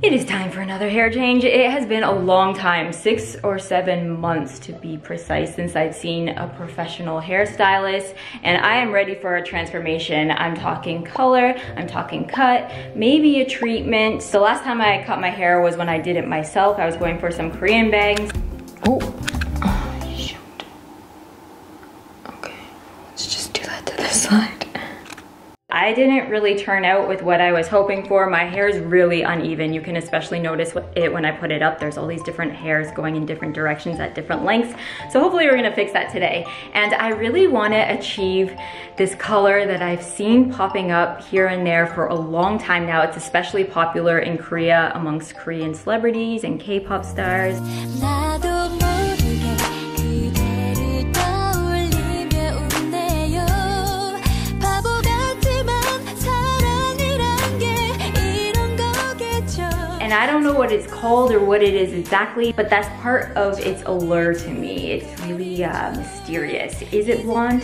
It is time for another hair change. It has been a long time, 6 or 7 months to be precise, since I've seen a professional hairstylist, and I am ready for a transformation. I'm talking color, I'm talking cut, maybe a treatment. The last time I cut my hair was when I did it myself. I was going for some Korean bangs. Oh, shoot. Okay, let's just do that to this side. I didn't really turn out with what I was hoping for. My hair is really uneven. You can especially notice it when I put it up. There's all these different hairs going in different directions at different lengths. So hopefully we're gonna fix that today. And I really wanna achieve this color that I've seen popping up here and there for a long time now. It's especially popular in Korea amongst Korean celebrities and K-pop stars. And I don't know what it's called or what it is exactly, but that's part of its allure to me. It's really mysterious. Is it blonde?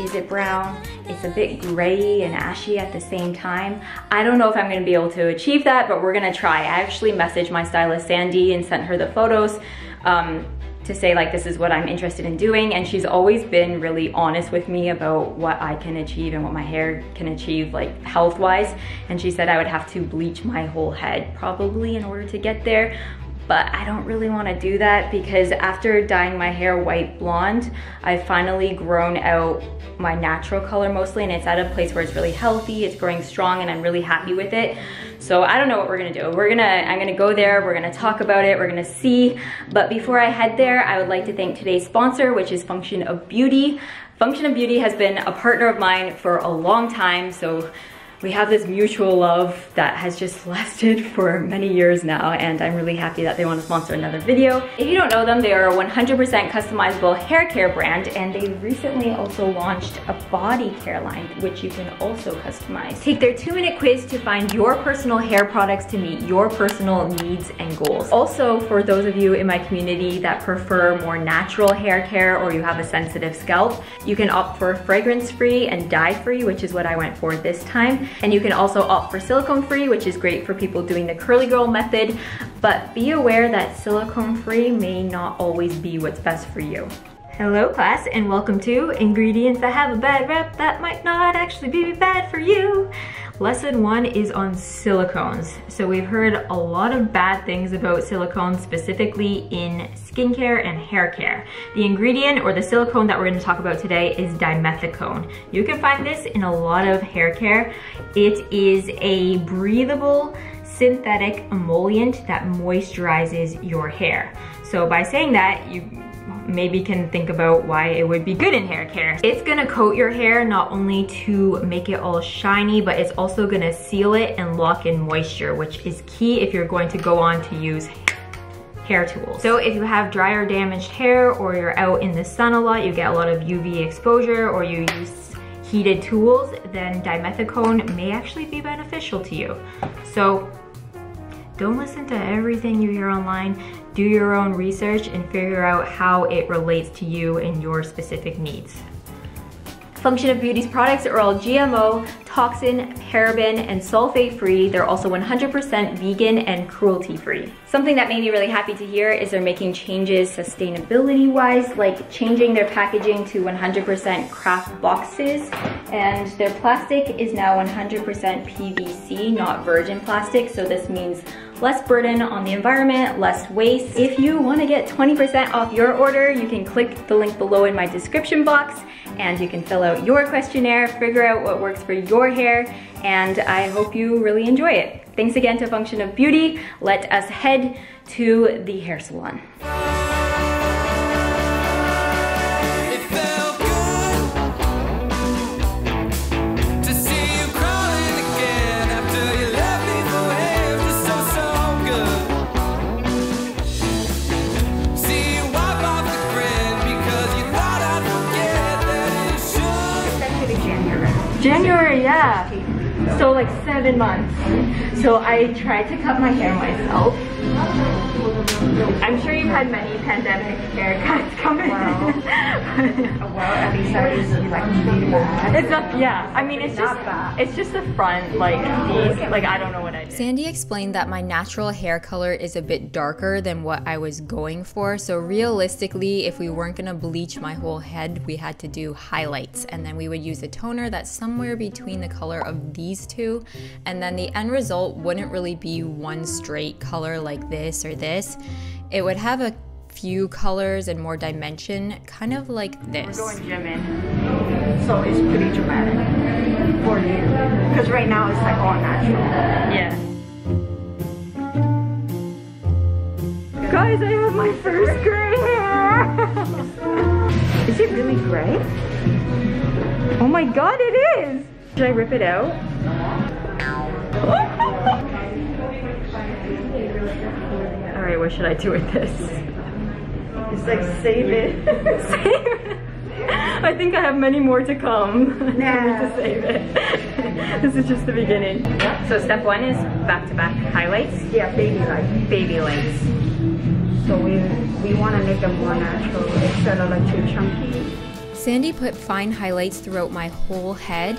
Is it brown? It's a bit gray and ashy at the same time. I don't know if I'm gonna be able to achieve that, but we're gonna try. I actually messaged my stylist Sandy and sent her the photos to say, like, this is what I'm interested in doing, and she's always been really honest with me about what I can achieve and what my hair can achieve, like, health-wise, and she said I would have to bleach my whole head probably in order to get there. But I don't really want to do that because after dyeing my hair white blonde, I've finally grown out my natural color mostly, and it's at a place where it's really healthy, it's growing strong, and I'm really happy with it. So I don't know what we're gonna do. I'm gonna go there, we're gonna talk about it, we're gonna see. But before I head there, I would like to thank today's sponsor, which is Function of Beauty. Function of Beauty has been a partner of mine for a long time, so we have this mutual love that has just lasted for many years now, and I'm really happy that they want to sponsor another video. If you don't know them, they are a 100% customizable hair care brand, and they recently also launched a body care line, which you can also customize. Take their 2-minute quiz to find your personal hair products to meet your personal needs and goals. Also, for those of you in my community that prefer more natural hair care or you have a sensitive scalp, you can opt for fragrance-free and dye-free, which is what I went for this time. And you can also opt for silicone-free, which is great for people doing the curly girl method, but be aware that silicone-free may not always be what's best for you. Hello class, and welcome to Ingredients That Have a Bad Rep That Might Not Actually Be Bad For You. Lesson 1 is on silicones. So we've heard a lot of bad things about silicones, specifically in skincare and hair care. The ingredient, or the silicone, that we're going to talk about today is dimethicone. You can find this in a lot of hair care. It is a breathable synthetic emollient that moisturizes your hair. So by saying that, you maybe can think about why it would be good in hair care. It's gonna coat your hair not only to make it all shiny, but it's also gonna seal it and lock in moisture, which is key if you're going to go on to use hair tools. So if you have dry or damaged hair, or you're out in the sun a lot, you get a lot of UV exposure, or you use heated tools, then dimethicone may actually be beneficial to you. So don't listen to everything you hear online. Do your own research and figure out how it relates to you and your specific needs. Function of Beauty's products are all GMO, toxin, paraben, and sulfate-free. They're also 100% vegan and cruelty-free. Something that made me really happy to hear is they're making changes sustainability-wise, like changing their packaging to 100% craft boxes, and their plastic is now 100% PVC, not virgin plastic, so this means less burden on the environment, less waste. If you want to get 20% off your order, you can click the link below in my description box, and you can fill out your questionnaire, figure out what works for your hair, and I hope you really enjoy it. Thanks again to Function of Beauty. Let us head to the hair salon. January, yeah. So like 7 months. So I tried to cut my hair myself. I'm sure you've had many pandemic haircuts coming. Wow. Well, at least that is like, it's not, yeah. I mean, it's just bad. It's just the front, like I don't know what I did. Sandy explained that my natural hair color is a bit darker than what I was going for. So realistically, if we weren't gonna bleach my whole head, we had to do highlights, and then we would use a toner that's somewhere between the color of these two, and then the end result wouldn't really be one straight color like this or this. It would have a few colors and more dimension, kind of like this. We're going gym in, so it's pretty dramatic for you, because right now it's like all natural. Yeah. Guys, I have my first gray hair! Is it really gray? Oh my god, it is! Should I rip it out? Alright, what should I do with this? It's like, save it. Save it. I think I have many more to come. Nah. I need to save it. This is just the beginning. So step one is back-to-back highlights. Yeah, baby-like. Baby-likes. So we want to make them more natural instead of like too chunky. Sandy put fine highlights throughout my whole head,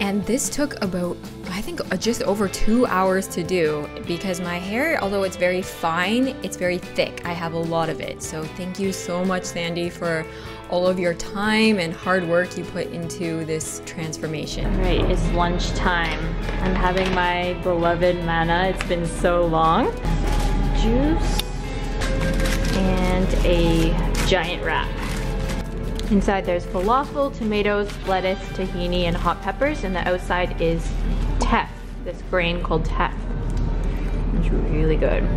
and this took about, I think, just over 2 hours to do, because my hair, although it's very fine, it's very thick. I have a lot of it. So thank you so much, Sandy, for all of your time and hard work you put into this transformation. All right, it's lunchtime. I'm having my beloved manna. It's been so long. Juice and a giant wrap. Inside there's falafel, tomatoes, lettuce, tahini, and hot peppers, and the outside is teff, this grain called teff. It's really good.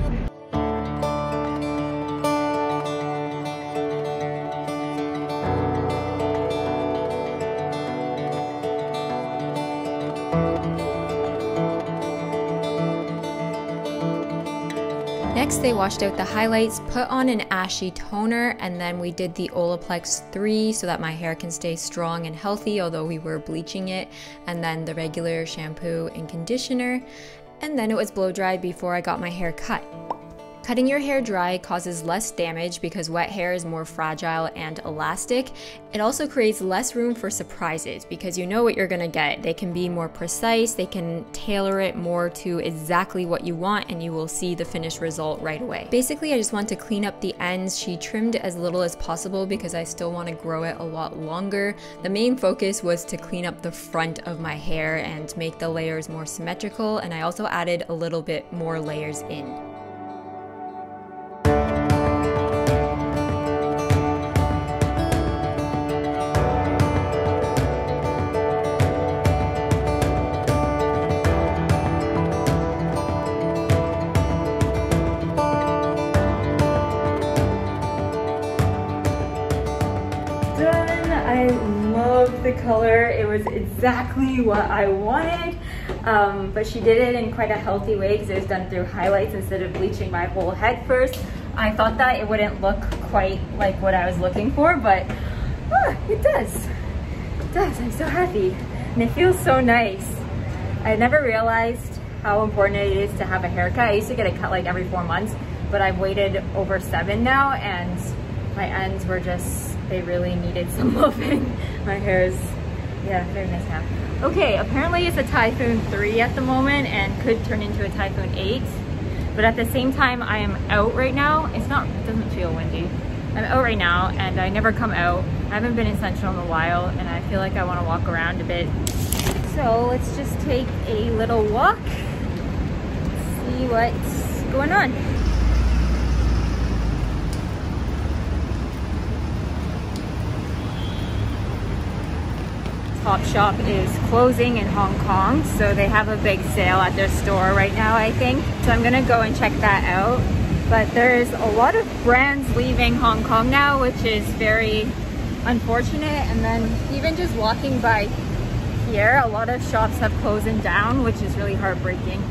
Next, they washed out the highlights, put on an ashy toner, and then we did the Olaplex 3 so that my hair can stay strong and healthy, although we were bleaching it, and then the regular shampoo and conditioner, and then it was blow dried before I got my hair cut. Cutting your hair dry causes less damage because wet hair is more fragile and elastic. It also creates less room for surprises because you know what you're gonna get. They can be more precise, they can tailor it more to exactly what you want, and you will see the finished result right away. Basically, I just want to clean up the ends. She trimmed as little as possible because I still want to grow it a lot longer. The main focus was to clean up the front of my hair and make the layers more symmetrical, and I also added a little bit more layers in. Color. It was exactly what I wanted, but she did it in quite a healthy way because it was done through highlights instead of bleaching my whole head first. I thought that it wouldn't look quite like what I was looking for, but it does. It does. I'm so happy, and it feels so nice. I never realized how important it is to have a haircut. I used to get a cut like every 4 months, but I've waited over 7 now, and my ends were just, they really needed some loving. My hair is, yeah, very nice now. Okay, apparently it's a Typhoon 3 at the moment and could turn into a Typhoon 8. But at the same time, I am out right now. It's not, it doesn't feel windy. I'm out right now and I never come out. I haven't been in Central in a while and I feel like I want to walk around a bit. So let's just take a little walk, see what's going on. Topshop is closing in Hong Kong, so they have a big sale at their store right now, I think. So I'm gonna go and check that out. But there's a lot of brands leaving Hong Kong now, which is very unfortunate. And then even just walking by here, a lot of shops have closed down, which is really heartbreaking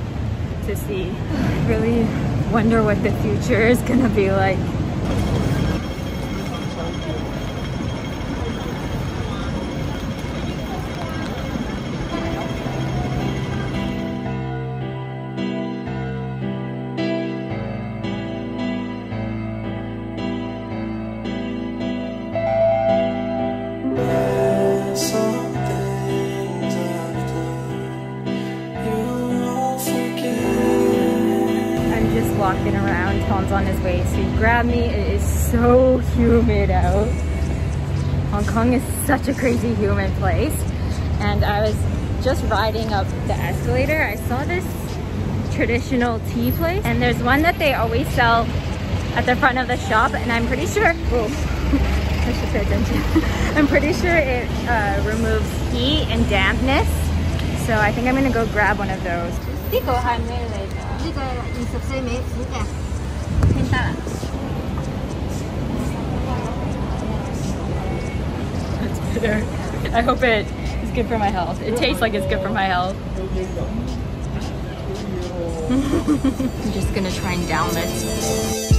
to see. I really wonder what the future is gonna be like. walking around. Tom's on his way to grab me. It is so humid out. Hong Kong is such a crazy human place. And I was just riding up the escalator. I saw this traditional tea place. And there's one that they always sell at the front of the shop. And I'm pretty sure, oh, I should pay attention. I'm pretty sure it removes heat and dampness. So I think I'm gonna go grab one of those. That's bitter. I hope it is good for my health. It tastes like it's good for my health. I'm just gonna try and down this.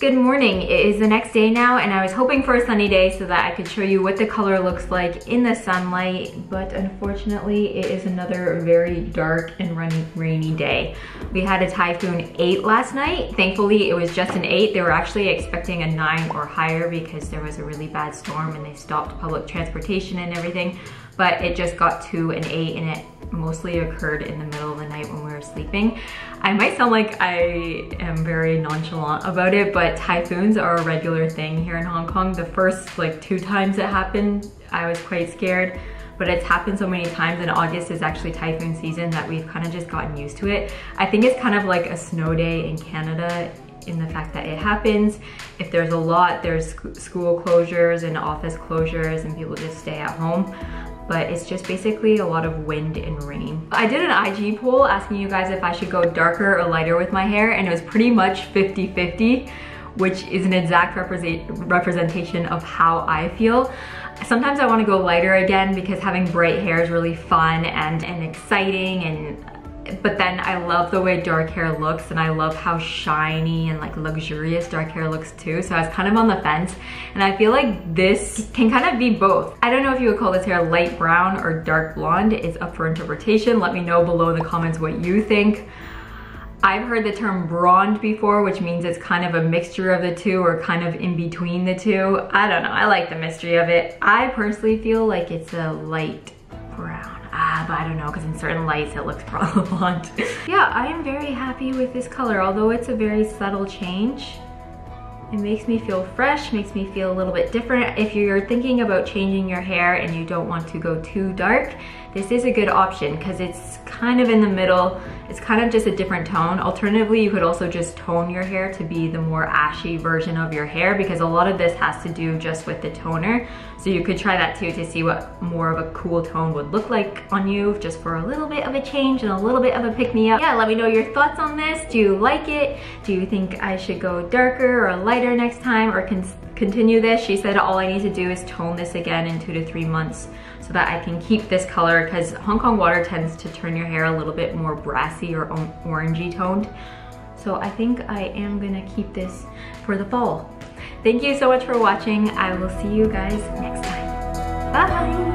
Good morning, it is the next day now and I was hoping for a sunny day so that I could show you what the color looks like in the sunlight, but unfortunately it is another very dark and rainy day. We had a typhoon 8 last night. Thankfully it was just an 8. They were actually expecting a 9 or higher because there was a really bad storm and they stopped public transportation and everything, but it just got to an 8 and it mostly occurred in the middle of the night when we were sleeping. I might sound like I am very nonchalant about it, but typhoons are a regular thing here in Hong Kong. The first like 2 times it happened, I was quite scared, but it's happened so many times, and August is actually typhoon season that we've kind of just gotten used to it. I think it's kind of like a snow day in Canada in the fact that it happens. If there's a lot, there's school closures and office closures and people just stay at home. But it's just basically a lot of wind and rain. I did an IG poll asking you guys if I should go darker or lighter with my hair, and it was pretty much 50-50, which is an exact representation of how I feel. Sometimes I want to go lighter again because having bright hair is really fun and exciting, but then I love the way dark hair looks, and I love how shiny and like luxurious dark hair looks too. So I was kind of on the fence, and I feel like this can kind of be both. I don't know if you would call this hair light brown or dark blonde. It's up for interpretation. Let me know below in the comments what you think. I've heard the term bronde before, which means it's kind of a mixture of the two or kind of in between the two. I don't know, I like the mystery of it. I personally feel like it's a light brown. But I don't know, because in certain lights it looks blonde. Yeah, I am very happy with this color, although it's a very subtle change. It makes me feel fresh, makes me feel a little bit different. If you're thinking about changing your hair and you don't want to go too dark, this is a good option because it's kind of in the middle. It's kind of just a different tone. Alternatively, you could also just tone your hair to be the more ashy version of your hair, because a lot of this has to do just with the toner. So you could try that too to see what more of a cool tone would look like on you, just for a little bit of a change and a little bit of a pick-me-up. Yeah, let me know your thoughts on this. Do you like it? Do you think I should go darker or lighter next time, or continue this? She said all I need to do is tone this again in 2 to 3 months so that I can keep this color, because Hong Kong water tends to turn your hair a little bit more brassy or orangey toned. So I think I am gonna keep this for the fall. Thank you so much for watching. I will see you guys next time. Bye!